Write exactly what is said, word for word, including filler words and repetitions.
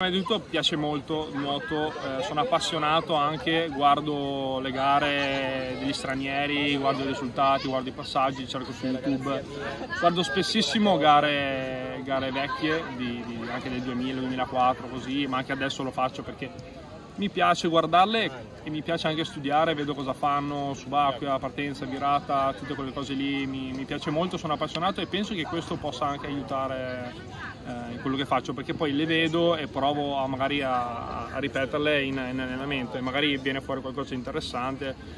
Prima di tutto piace molto il nuoto, eh, sono appassionato anche, guardo le gare degli stranieri, guardo i risultati, guardo i passaggi, cerco su YouTube, guardo spessissimo gare, gare vecchie, di, di, anche del duemila duemilaquattro così, ma anche adesso lo faccio perché mi piace guardarle e mi piace anche studiare, vedo cosa fanno, subacquea, partenza, virata, tutte quelle cose lì, mi, mi piace molto, sono appassionato e penso che questo possa anche aiutare in quello che faccio, perché poi le vedo e provo a magari a, a ripeterle in, in allenamento e magari viene fuori qualcosa di interessante.